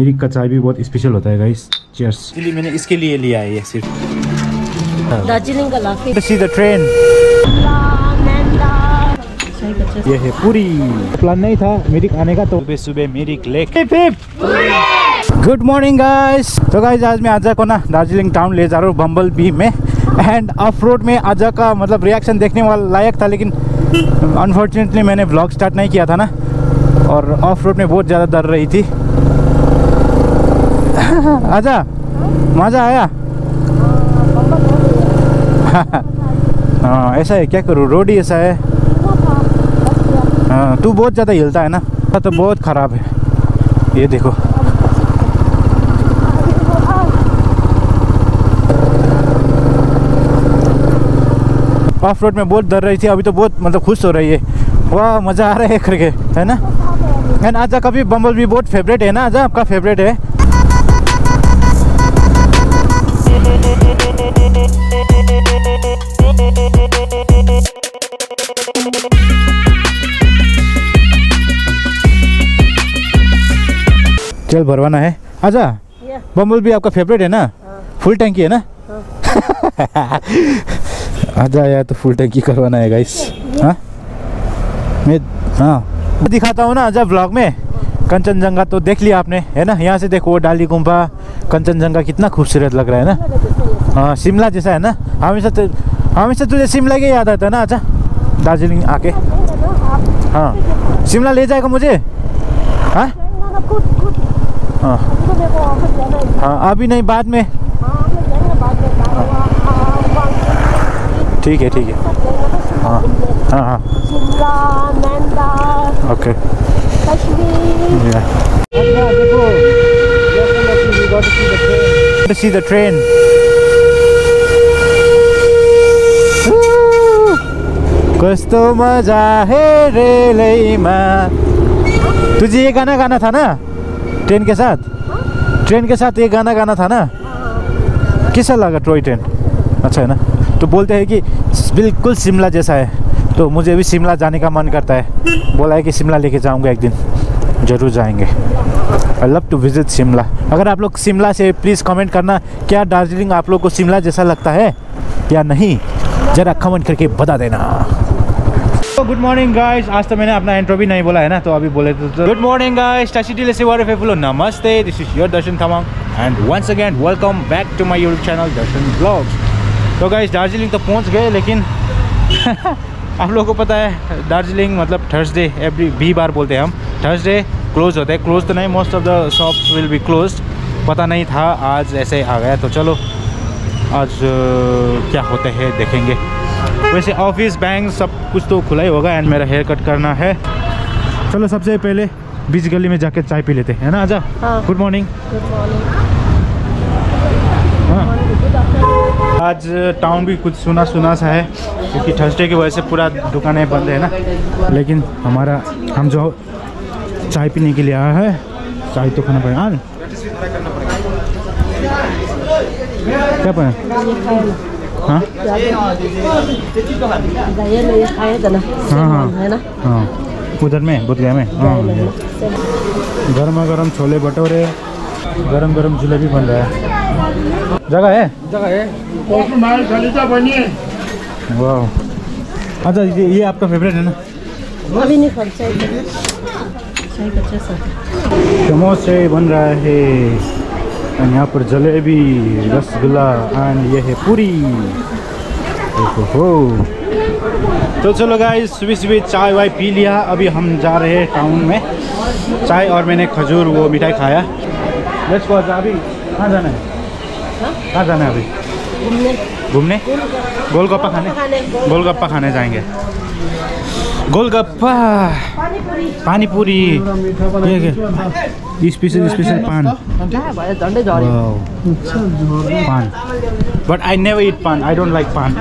मिरिक का चाय भी बहुत स्पेशल होता है गाइस। चीयर्स। इसलिए मैंने इसके लिए लिया है ये सिर्फ। दार्जिलिंग का लाफी। To see the train। ये है पूरी। प्लान नहीं था मिरिक आने का, तो सुबह Mirik lake. Good morning guys. तो गाइस आज मैं आजा को ना दार्जिलिंग टाउन ले जा रहा हूँ बम्बल बी में, एंड ऑफ रोड में आजा का मतलब रिएक्शन देखने वाला लायक था, लेकिन अनफॉर्चुनेटली मैंने व्लॉग स्टार्ट नहीं किया था ना, और ऑफ रोड में बहुत ज़्यादा डर रही थी। आजा मज़ा आया। हाँ ऐसा है, क्या करूँ, रोड ही ऐसा है। हाँ तू बहुत ज़्यादा हिलता है ना, तो बहुत ख़राब है। ये देखो ऑफ रोड में बहुत डर रही थी, अभी तो बहुत मतलब खुश हो रही है। वाह मज़ा आ रहा है करके, है ना। एंड आजा का भी बम्बल भी बहुत फेवरेट है ना, आजा आपका फेवरेट है। चल भरवाना है आजा। बम्बल भी आपका फेवरेट है ना, फुल टैंकी है ना। आजा यार, तो फुल टैंकी करवाना है गाइस। हाँ मैं हाँ दिखाता हूँ ना आजा ब्लॉग में। कंचनजंगा तो देख लिया आपने, है ना। यहाँ से देखो डाली गुम्बा, कंचनजंगा कितना खूबसूरत लग रहा है ना। हाँ शिमला जैसा है ना। हमेशा तो हमेशा तुझे शिमला के याद आता है ना आजा, दार्जिलिंग आके। हाँ शिमला ले जाएगा मुझे। हाँ हाँ हाँ अभी नहीं, बाद में। ठीक है ठीक है। हाँ हाँ हाँ ओके। See the train. कस्तो मजा है रेलैमा। तुझे ये गाना गाना था ना ट्रेन के साथ। ट्रेन के साथ ये गाना गाना था ना। कैसा लगा टॉय ट्रेन, अच्छा है ना। तो बोलते हैं कि बिल्कुल शिमला जैसा है, तो मुझे भी शिमला जाने का मन करता है। बोला है कि शिमला लेके जाऊंगा एक दिन, ज़रूर जाएंगे। I love to visit Shimla. अगर आप लोग शिमला से प्लीज़ कमेंट करना, क्या दार्जिलिंग आप लोग को शिमला जैसा लगता है या नहीं, ज़रा कमेंट करके बता देना। Good morning guys. आज तो मैंने अपना इंट्रो भी नहीं बोला है ना, तो अभी बोले तो गुड मॉर्निंग गाइस। नमस्ते, this is your Darshan Tamang and once again welcome back to my YouTube channel Darshan blogs. तो गाइस दार्जिलिंग तो पहुंच गए, लेकिन आप लोगों को पता है दार्जिलिंग मतलब थर्सडे एवरी वी बार बोलते हैं हम, थर्सडे क्लोज होता है। क्लोज तो नहीं, most of the shops will be close. पता नहीं था, आज ऐसे आ गया। तो चलो आज क्या होते हैं देखेंगे। वैसे ऑफिस बैंक सब कुछ तो खुला ही होगा। एंड मेरा हेयर कट करना है। चलो सबसे पहले बीच गली में जाके चाय पी लेते हैं ना आजा। Good morning. आज टाउन भी कुछ सुना सुना सा है, क्योंकि थर्सडे की वजह से पूरा दुकानें बंद है ना। लेकिन हमारा हम जो चाय पीने के लिए आया है, चाय तो खाना पड़ेगा। क्या पड़े? हाँ हाँ हाँ उधर में बुधिया में। हाँ गर्मा गर्म छोले भटूरे, गरम गरम जलेबी बन रहा है। जगह है, जगह है। वाह अच्छा, ये आपका फेवरेट है ना। समोसे बन रहा है, यहाँ पर जलेबी, रसगुल्ला एंड ये है पूरी। तो चलो गाइस सुबह सुबह चाय वाय पी लिया। अभी हम जा रहे हैं टाउन में। चाय और मैंने खजूर वो मिठाई खाया। Let's go. अभी कहाँ जाना है? कहाँ जाना है? अभी घूमने, गोलगप्पा खाने। गोलगप्पा खाने जाएंगे। गोलगप्पा, पानी पूरी, स्पेशल स्पेशल पान। पान बट आई नेवर ईट पान। आई डोंट लाइक पान।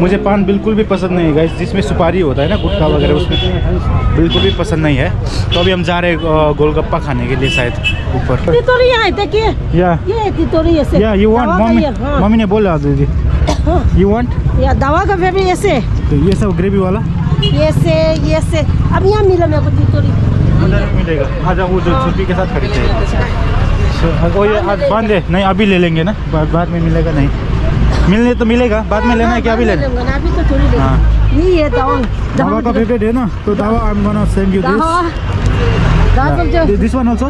मुझे पान बिल्कुल भी पसंद नहीं है गाइस, जिसमें सुपारी होता है ना, गुटखा वगैरह, उसमें बिल्कुल भी पसंद नहीं है। तो अभी हम जा रहे हैं गोलगप्पा खाने के लिए, शायद ऊपर। मम्मी ने बोला दीदी यू वांट या दवा का बेबी ऐसे, तो ये सब ग्रेवी वाला ये से अब यहाँ मिला मेरे को। 500 में मिलेगा। अच्छा वो जो छुट्टी के साथ खरीदते हैं वो ये आज बंद है, नहीं अभी ले लेंगे ना, बाद में मिलेगा नहीं, मिलने तो मिलेगा बाद में, लेना है क्या अभी लेना है? हाँ ये दावा का फेवरेट है ना, तो दावा I am gonna send you this one also,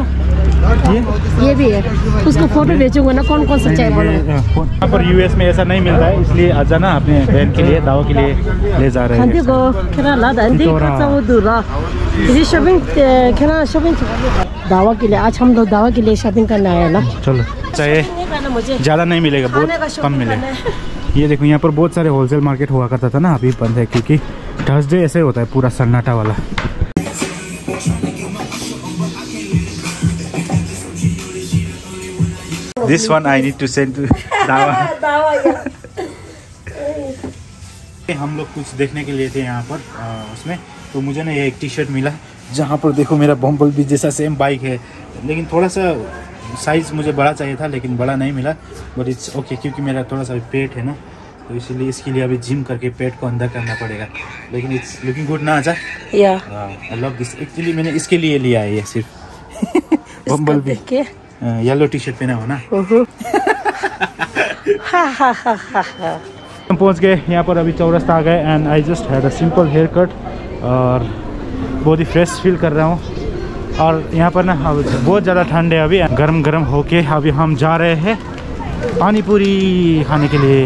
ये भी है, उसको फोटो भेजूंगा ना कौन कौन सा चाहिए। यहाँ पर यूएस में ऐसा नहीं मिलता है, इसलिए आ जाना अपने बहन के लिए, दावा के लिए ले जा रहे हैं। दावा के लिए आज हम लोग दावा के लिए शॉपिंग करने आए ना। चलो चाहिए ज़्यादा नहीं मिलेगा, बहुत कम मिलेगा। ये देखो यहाँ पर बहुत सारे होलसेल मार्केट हुआ करता था ना, अभी बंद है क्योंकि थर्सडे ऐसे होता है पूरा सन्नाटा वाला। This one I need to send to दावा। हम लोग कुछ देखने के लिए थे यहाँ पर, उसमें तो मुझे ना ये एक टी शर्ट मिला, जहाँ पर देखो मेरा बम्बल बी जैसा सेम बाइक है, लेकिन थोड़ा सा साइज़ मुझे बड़ा चाहिए था, लेकिन बड़ा नहीं मिला, बट इट्स ओके क्योंकि मेरा थोड़ा सा पेट है ना, तो इसीलिए इसके लिए अभी जिम करके पेट को अंदर करना पड़ेगा, लेकिन इट्स लुकिंग गुड ना आजा। आई लव दिस, एक्चुअली मैंने इसके लिए लिया है ये, सिर्फ बम्बल बी के येलो टी शर्ट पहना हो ना। हम पहुंच गए यहाँ पर, अभी चौरास्ता आ गए and I just had a simple haircut और बहुत ही फ्रेश फील कर रहा हूँ। और यहाँ पर ना बहुत ज़्यादा ठंड है अभी, गर्म गर्म होके अभी हम जा रहे हैं पानी पूरी खाने के लिए।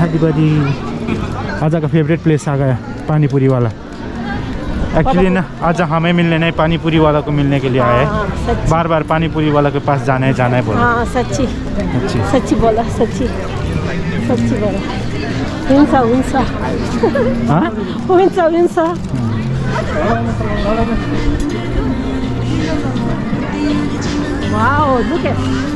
हैदराबादी आजा का फेवरेट प्लेस आ गया पानी पूरी वाला। एक्चुअली ना आज हमें मिलने नहीं, पानी पूरी वाला को मिलने के लिए आए हैं, बार बार पानी पूरी वाला के पास जाना है जाना है बोला। हाँ सच्ची सच्ची सच्ची बोला, सच्ची सच्ची बोला। हिंसा हिंसा हाँ हिंसा हिंसा। Wow look at.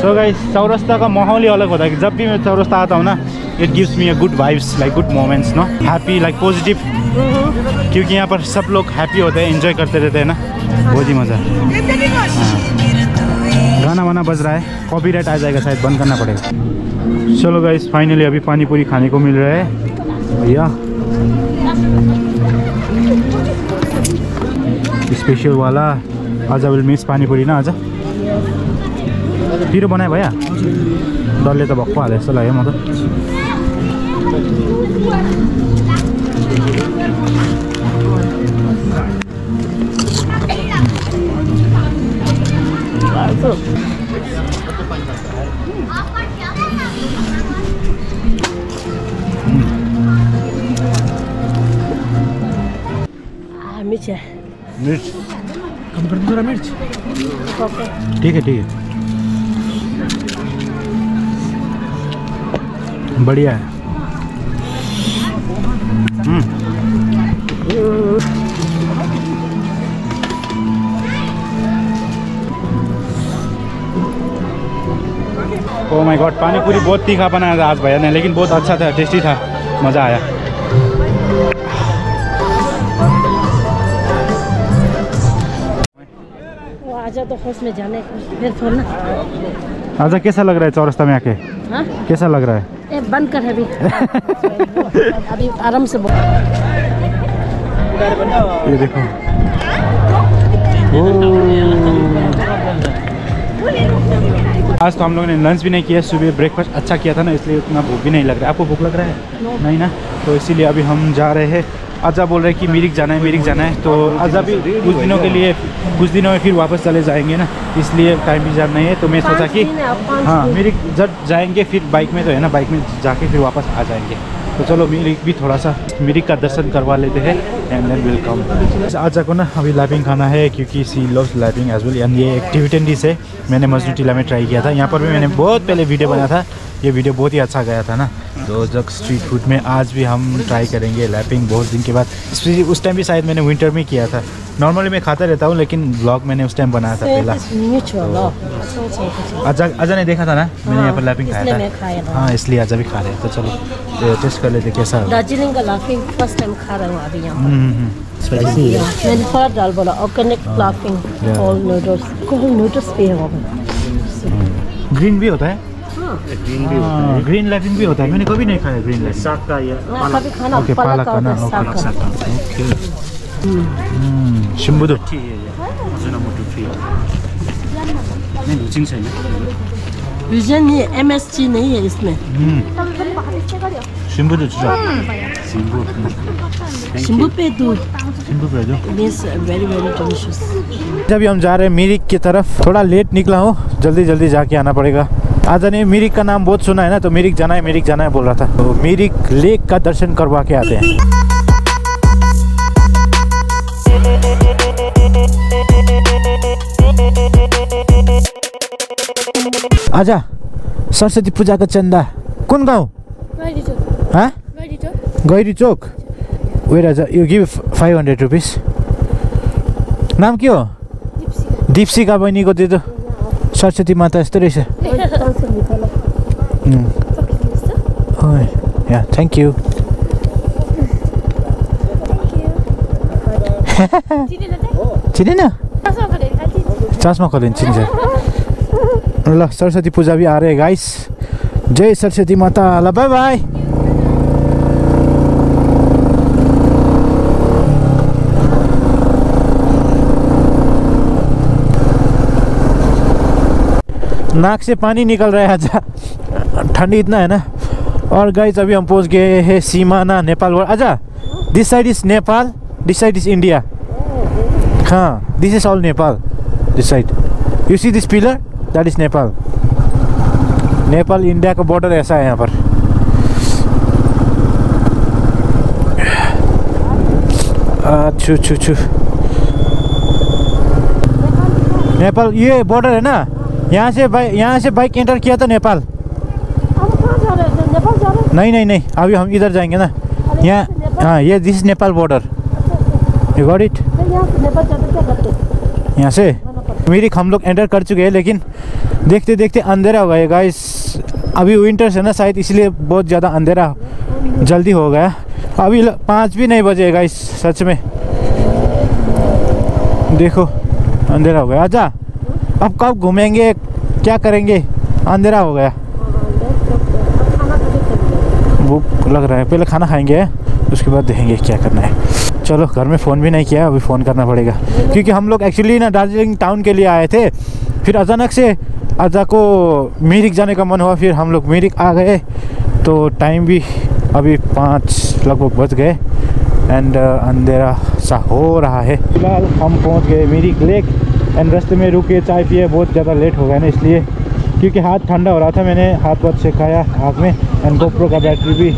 So guys Chowrasta का माहौल ही अलग होता है, जब भी मैं चौरास्ता आता हूँ ना it gives me a good vibes like good moments no, happy like positive, क्योंकि यहाँ पर सब लोग हैप्पी होते हैं, एंजॉय करते रहते हैं ना, बहुत ही मज़ा। गाना वाना बज रहा है, कॉपीराइट आ जाएगा शायद, बंद करना पड़ेगा। चलो गाइस फाइनली अभी पानी पूरी खाने को मिल रहा है, भैया स्पेशल वाला। आजा विल मिस पानी पूरी ना, आजा फिर बनाए भैया डल्ले त भक्को हाले जस्तो लाग्यो म त। मिर्च है, मिर्च कम कर दो मिर्च, ठीक है ठीक है, बढ़िया है। ओह माय गॉड पानी पूरी बहुत तीखा बनाया था आज भैया ने, लेकिन बहुत अच्छा था, टेस्टी था, मज़ा आया। आजा तो होश में जाने फिर छोड़ना। आजा कैसा लग रहा है चौरास्ता में आके? हाँ कैसा लग रहा है? ए बंद कर अभी अभी आराम से बोल। ये देखो आज तो हम लोगों ने लंच भी नहीं किया, सुबह ब्रेकफास्ट अच्छा किया था ना, इसलिए उतना भूख भी नहीं लग रहा है। आपको भूख लग रहा है? नहीं ना, तो इसीलिए अभी हम जा रहे हैं। आजा बोल रहे हैं कि मिरिक जाना है मिरिक जाना है, तो आजा भी कुछ दिनों के लिए, कुछ दिनों में फिर वापस चले जाएंगे ना, इसलिए टाइम भी ज़्यादा नहीं है। तो मैं सोचा कि हाँ मिरिक जब जाएंगे फिर बाइक में, तो है ना बाइक में जाके फिर वापस आ जाएंगे। तो चलो मिरिक भी थोड़ा सा मिरिक का दर्शन करवा लेते हैं एंड देन वेलकम। आजा को ना अभी लाइविंग खाना है क्योंकि she loves laphing as well, and ये एक्टिविटी डिश है, मैंने मजनू टीला में ट्राई किया था। यहाँ पर भी मैंने बहुत पहले वीडियो बनाया था, ये वीडियो बहुत ही अच्छा गया था ना, तो जब स्ट्रीट फूड में आज भी हम ट्राई करेंगे लैपिंग बहुत दिन के बाद। उस टाइम भी शायद मैंने विंटर में किया था, नॉर्मली मैं खाता रहता हूँ, लेकिन व्लॉग मैंने उस टाइम बनाया था पहला। आजा ने देखा था ना मैंने यहाँ पर लैपिंग खाया था, हाँ इसलिए आजा भी खा रहे हैं। तो चलो टेस्ट कर लेते कैसा। दार्जिलिंग का लैपिंग फर्स्ट टाइम खा रहा हूँ अभी यहाँ। ग्रीन भी होता है, ग्रीन लैपिंग भी होता है, मैंने कभी नहीं खाया ग्रीन लैपिंग। साग का या पालक? ओके पालक का ना, ओके साग का। 신부도 무슨 नहीं MSG नहीं है इसमें। शिम्बू दूध जब हम जा रहे हैं मिरिक की तरफ, थोड़ा लेट निकला हूँ, जल्दी जल्दी जाके आना पड़ेगा। आज ने मिरिक का नाम बहुत सुना है ना, तो मिरिक जाना है बोल रहा था, तो मिरिक लेक का दर्शन करवा के आते हैं। आजा सरस्वती पूजा का चंदा कुन गाउँ गैरी चोक वेयर आजा यू गिव 500 रुपीज। नाम के हो? दीपशिका बहिनी को त्यो सरस्वती माता जस्तो रहेछ। या थैंक यू। चिनेन चासमा कलेन चिन्छ। ल सरस्वती पूजा भी आ रहे हैं गाइस। जय सरस्वती माता। ल बाय बाय। नाक से पानी निकल रहा है आज, ठंडी इतना है ना। और गाइस अभी हम पहुंच गए हैं सीमाना नेपाल। आजा this side is Nepal, this side is India. हाँ this is all Nepal, this side you see this pillar that is Nepal. Nepal India का बॉर्डर ऐसा है यहाँ पर। छू छू छू नेपाल ये बॉर्डर है ना। यहाँ से बाइक एंटर किया तो नेपाल। नहीं अभी हम इधर जाएंगे ना यहाँ। हाँ ये this is Nepal border. You got it. यहाँ से मिरिक हम लोग एंटर कर चुके हैं, लेकिन देखते देखते अंधेरा हो गया गाइस। अभी विंटर्स है ना शायद, इसलिए बहुत ज़्यादा अंधेरा जल्दी हो गया। अभी 5 भी नहीं बजे गाइस, सच में देखो अंधेरा हो गया। आजा अब कब घूमेंगे क्या करेंगे, अंधेरा हो गया। भूख लग रहा है, पहले खाना खाएंगे उसके बाद देखेंगे क्या करना है। चलो घर में फ़ोन भी नहीं किया, अभी फ़ोन करना पड़ेगा, क्योंकि हम लोग एक्चुअली ना दार्जिलिंग टाउन के लिए आए थे। फिर अचानक से आजा को मिरिक जाने का मन हुआ, फिर हम लोग मिरिक आ गए। तो टाइम भी अभी 5 लगभग बज गए एंड अंधेरा सा हो रहा है। फिलहाल हम पहुंच गए मिरिक लेक एंड रास्ते में रुके, चाय पिए। बहुत ज़्यादा लेट हो गया ना इसलिए, क्योंकि हाथ ठंडा हो रहा था। मैंने हाथ बहुत सेकाया आँख में एंड GoPro का बैटरी भी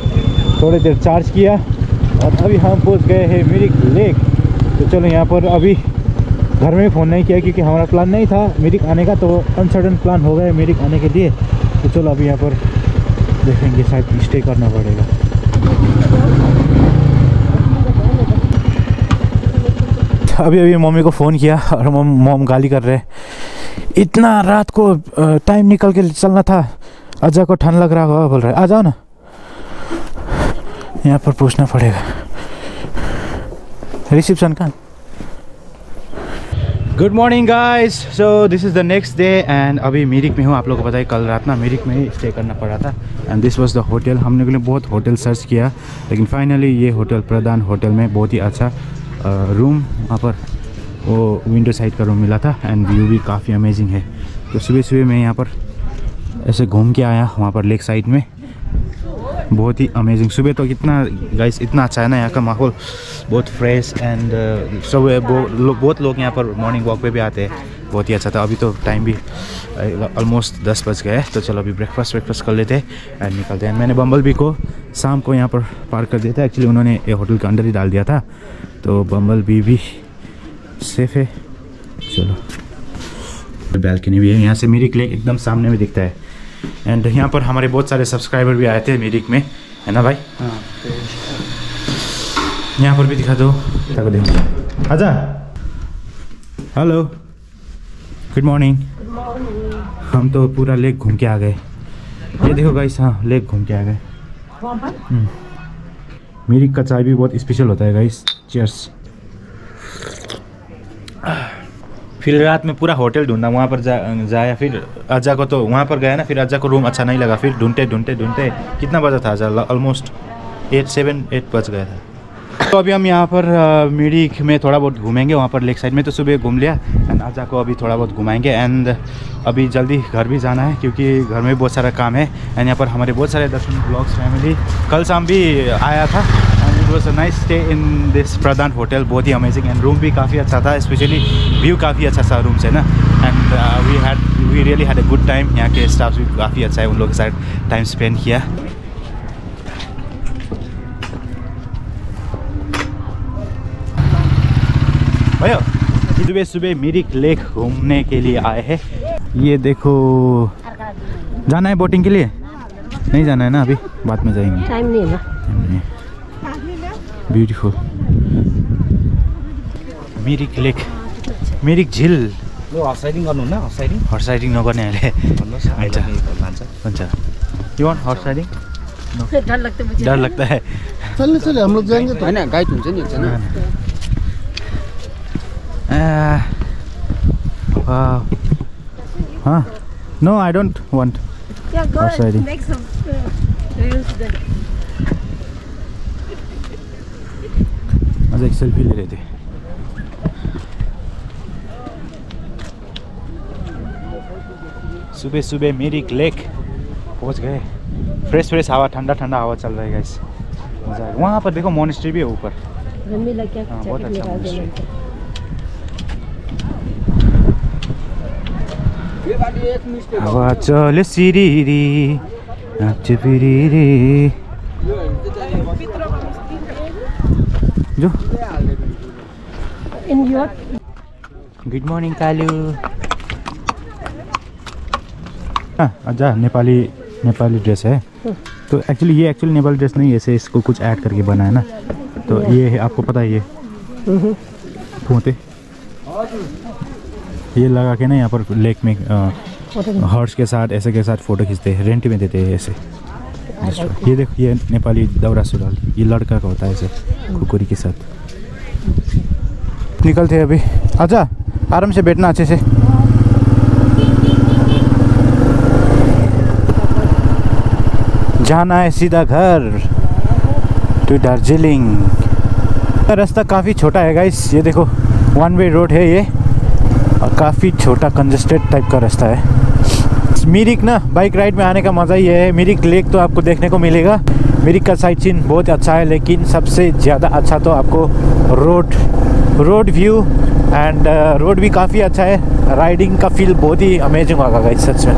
थोड़ी देर चार्ज किया और अभी हम पहुंच गए हैं मिरिक लेक। तो चलो यहाँ पर अभी घर में फ़ोन नहीं किया, क्योंकि हमारा प्लान नहीं था मिरिक आने का, तो अनसडन प्लान हो गया मिरिक आने के लिए। तो चलो अभी यहाँ पर देखेंगे, शायद स्टे करना पड़ेगा। अभी मम्मी को फ़ोन किया और मॉम गाली कर रहे हैं, इतना रात को टाइम निकल के चलना था। आजा को ठंड लग रहा होगा बोल रहा है। आ जाओ ना, यहाँ पर पूछना पड़ेगा रिसेप्शन का। Good morning guys, so this is the next day and अभी मिरिक में हूँ। आप लोगों को पता है कल रात ना मिरिक में ही स्टे करना पड़ा था and this was the hotel. हमने के लिए बहुत होटल सर्च किया, लेकिन फाइनली ये होटल प्रधान होटल में बहुत ही अच्छा रूम, वहाँ पर वो विंडो साइड का रूम मिला था एंड व्यू भी काफ़ी अमेजिंग है। तो सुबह सुबह मैं यहाँ पर ऐसे घूम के आया, वहाँ पर लेक साइड में बहुत ही अमेजिंग। सुबह तो कितना गाइस इतना अच्छा है ना, यहाँ का माहौल बहुत फ्रेश एंड सुबह बहुत लोग यहाँ पर मॉर्निंग वॉक पे भी आते हैं, बहुत ही अच्छा था। अभी तो टाइम भी ऑलमोस्ट 10 बज गए। तो चलो अभी ब्रेकफास्ट कर लेते हैं एंड निकलते हैं। मैंने बम्बल बी को शाम को यहाँ पर पार्क कर दिया था, एक्चुअली उन्होंने ये होटल के अंदर ही डाल दिया था, तो बम्बल बी भी सेफ है। चलो बैल्कनी भी है, यहाँ से मिरिक लेक एकदम सामने में दिखता है एंड यहाँ पर हमारे बहुत सारे सब्सक्राइबर भी आए थे मिरिक में, है ना भाई। हाँ यहाँ पर भी दिखा दो। आजा हेलो गुड मॉर्निंग। हम तो पूरा लेक घूम के आ गए, ये देखो गाइस। हाँ लेक घूम के आ गए। मिरिक का चाय भी बहुत स्पेशल होता है गाइस। चीयर्स। फिर रात में पूरा होटल ढूंढा, वहाँ पर जाया। फिर आजा को तो वहाँ पर गया ना, फिर आजा को रूम अच्छा नहीं लगा। फिर ढूंढते ढूंढते कितना बजा था आजा, ऑलमोस्ट 7 बज गया था। तो अभी हम यहाँ पर मिरिक में थोड़ा बहुत घूमेंगे, वहाँ पर लेक साइड में तो सुबह घूम लिया एंड आजा को अभी थोड़ा बहुत घुमाएंगे एंड अभी जल्दी घर भी जाना है क्योंकि घर में बहुत सारा काम है एंड यहाँ पर हमारे बहुत सारे दर्शन ब्लॉग्स फैमिली कल शाम भी आया था and it was a nice stay in this Pradhan hotel, बहुत ही अमेजिंग एंड रूम भी काफ़ी अच्छा था, स्पेशली व्यू काफ़ी अच्छा था रूम से ना and we really had a good time. यहाँ के स्टाफ भी काफ़ी अच्छा है, उन लोगों के साथ टाइम स्पेंड किया। भैया सुबह सुबह मिरिक लेक घूमने के लिए आए हैं। ये देखो, जाना है बोटिंग के लिए? नहीं जाना है ना, अभी बाद में जाएंगे, टाइम नहीं है। ब्यूटीफुल मिरिक लेक, मिरिक झील। हर्साइडिङ गर्नुहुन्न? हर्साइडिङ हर्साइडिङ नगर्ने अहिले हुन्छ। You want horse riding? डर लगता है। चलिए चलिए हम लोग जाएंगे तो है ना, गाइड हुन्छ नि एकजना। Wow. Huh? No, I don't want. Yeah, go and make some reels then. आज एक सेल्फी ले रहे थे। सुबह सुबह मिरिक लेक पहुँच गए। फ्रेश फ्रेश हवा, ठंडा ठंडा हवा चल रहा है गाइस, मजा आएगा। वहाँ पर देखो मोनेस्ट्री भी है ऊपर, बहुत अच्छा मोनेस्ट्री। हवा चले सिरिरी रे, जो गुड मॉर्निंग कालू। अच्छा नेपाली नेपाली ड्रेस है तो एक्चुअली नेपाली ड्रेस नहीं है, ऐसे इसको कुछ ऐड करके बना है ना, तो ये है, आपको पता है ये फोते ये लगा के ना यहाँ पर लेक में हॉर्स के साथ ऐसे के साथ फ़ोटो खींचते हैं, रेंट में देते हैं ऐसे। ये देखो ये नेपाली दौरा सुराल, ये लड़का का होता है ऐसे कुकुरी के साथ। निकलते हैं अभी, अच्छा आराम से बैठना अच्छे से। जाना है सीधा घर टू दार्जिलिंग। रास्ता काफ़ी छोटा है गाइस, ये देखो वन वे रोड है ये, और काफ़ी छोटा कंजेस्टेड टाइप का रास्ता है। मिरिक ना बाइक राइड में आने का मज़ा ही है। मिरिक लेक तो आपको देखने को मिलेगा, मिरिक का साइट सीन बहुत अच्छा है, लेकिन सबसे ज़्यादा अच्छा तो आपको रोड व्यू एंड रोड भी काफ़ी अच्छा है। राइडिंग का फील बहुत ही अमेजिंग होगा गाइस सच में।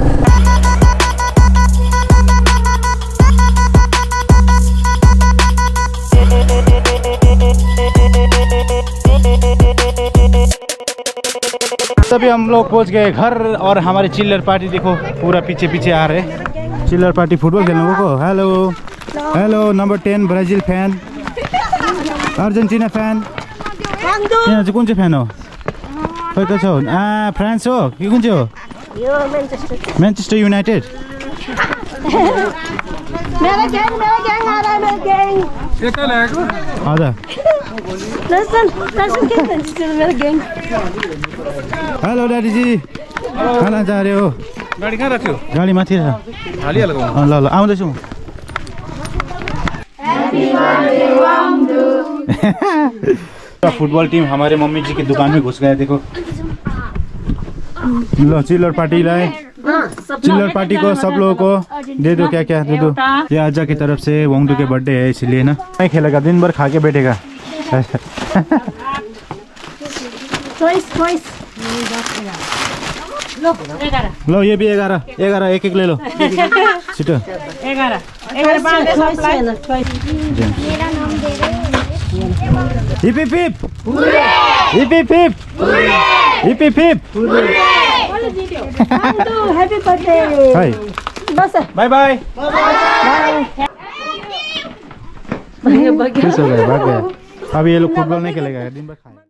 तभी हम लोग पहुंच गए घर और हमारे चिल्लर पार्टी देखो पूरा पीछे पीछे आ रहे। चिल्लर पार्टी फुटबॉल खेलने लोगों को। Hello hello number 10 Brazil fan, Argentina fan, कौन से फैन हो? कोई तो छो फ्रांस हो कि कौन से हो? Manchester United. Hello daddy ji, खाना जा रहे हो? गाड़ी कहाँ रखे हो? गाड़ी माथि ल आउँदैछु। फुटबॉल टीम हमारे मम्मी जी की दुकान में घुस गए देखो। लो चिल्लर पार्टीलाई, चिल्लर पार्टी को सब लोगों को दे दो, क्या क्या दे दो। ये आजा की तरफ से वोंगडू के बर्थडे है इसलिए ना नहीं खेलेगा, दिन भर खा के बैठेगा। लो ये भी 11 11 एक ले लो सीटो। Bye bye bye. अब ये लोग फुटबॉल नहीं खेलेगा, दिन भर खाएगा।